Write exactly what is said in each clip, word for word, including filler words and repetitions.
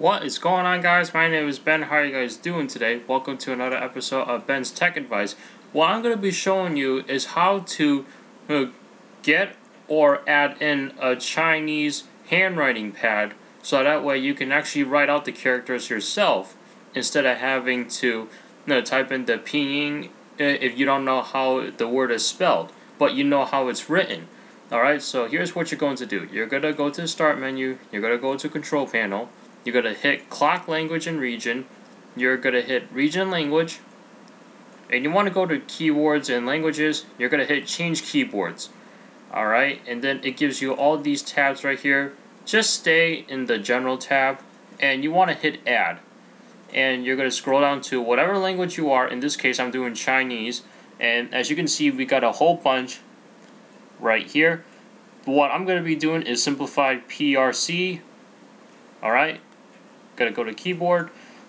What is going on, guys? My name is Ben. How are you guys doing today? Welcome to another episode of Ben's Tech Advice. What I'm going to be showing you is how to uh, get or add in a Chinese handwriting pad so that way you can actually write out the characters yourself instead of having to you know, type in the pinyin if you don't know how the word is spelled, but you know how it's written. Alright, so here's what you're going to do. You're going to go to the Start menu, you're going to go to Control Panel, you're going to hit Clock Language and Region, you're going to hit Region Language, and you want to go to Keywords and Languages, you're going to hit Change Keyboards. Alright, and then it gives you all these tabs right here. Just stay in the General tab, and you want to hit Add. And you're going to scroll down to whatever language you are. In this case, I'm doing Chinese, and as you can see, we got a whole bunch right here. What I'm going to be doing is simplified P R C. Alright, gonna go to keyboard,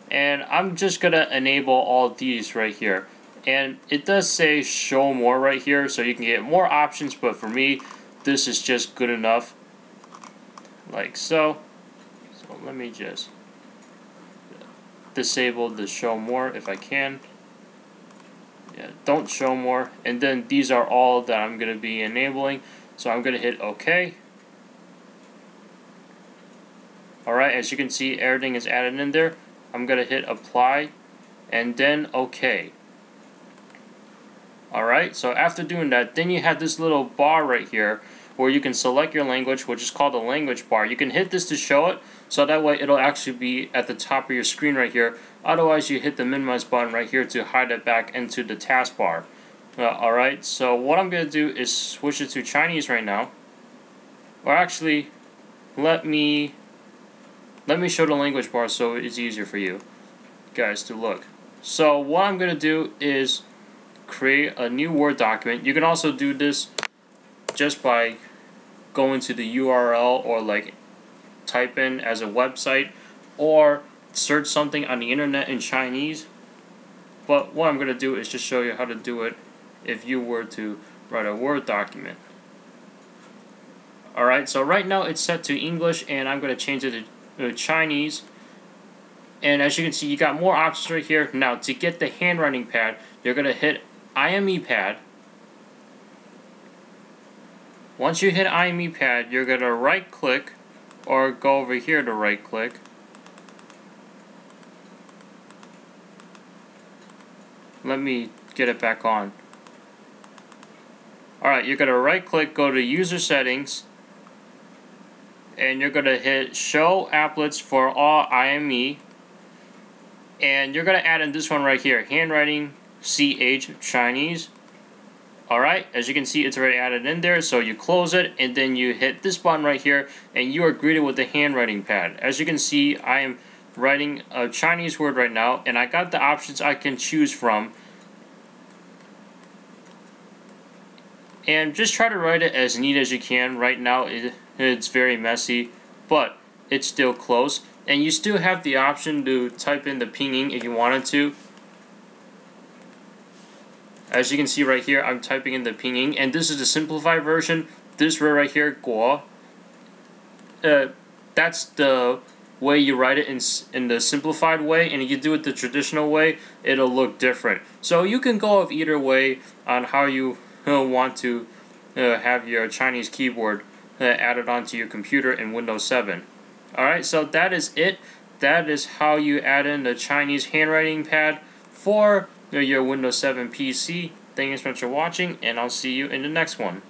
and I'm just gonna enable all these right here. And it does say show more right here, so you can get more options, but for me this is just good enough, like so. So let me just disable the show more if I can. Yeah, don't show more. And then these are all that I'm going to be enabling. So I'm going to hit OK. Alright, as you can see, everything is added in there. I'm going to hit Apply and then OK. Alright, so after doing that, then you have this little bar right here where you can select your language, which is called the language bar. You can hit this to show it, so that way it'll actually be at the top of your screen right here. Otherwise, you hit the minimize button right here to hide it back into the taskbar. Uh, Alright, so what I'm going to do is switch it to Chinese right now. Or actually, let me let me show the language bar so it's easier for you guys to look. So what I'm going to do is create a new Word document. You can also do this just by going to the U R L, or like type in as a website, or search something on the internet in Chinese. But what I'm going to do is just show you how to do it if you were to write a Word document. Alright, so right now it's set to English, and I'm going to change it to Chinese. And as you can see, you got more options right here. Now, to get the handwriting pad, you're going to hit I M E pad. Once you hit I M E pad, you're going to right click, or go over here to right click. Let me get it back on. Alright, you're going to right click, go to user settings, and you're going to hit show applets for all I M E, and you're going to add in this one right here, handwriting C H Chinese. Alright, as you can see, it's already added in there, so you close it, and then you hit this button right here, and you are greeted with the handwriting pad. As you can see, I am writing a Chinese word right now, and I got the options I can choose from. And just try to write it as neat as you can. Right now, it, it's very messy, but it's still close. And you still have the option to type in the pinyin if you wanted to. As you can see right here, I'm typing in the pinyin, and this is the simplified version. This word right here, guo, uh, that's the way you write it in, in the simplified way, and if you do it the traditional way, it'll look different. So you can go of either way on how you uh, want to uh, have your Chinese keyboard uh, added onto your computer in Windows seven. Alright, so that is it. That is how you add in the Chinese handwriting pad for your Windows seven P C. Thanks so much for watching, and I'll see you in the next one.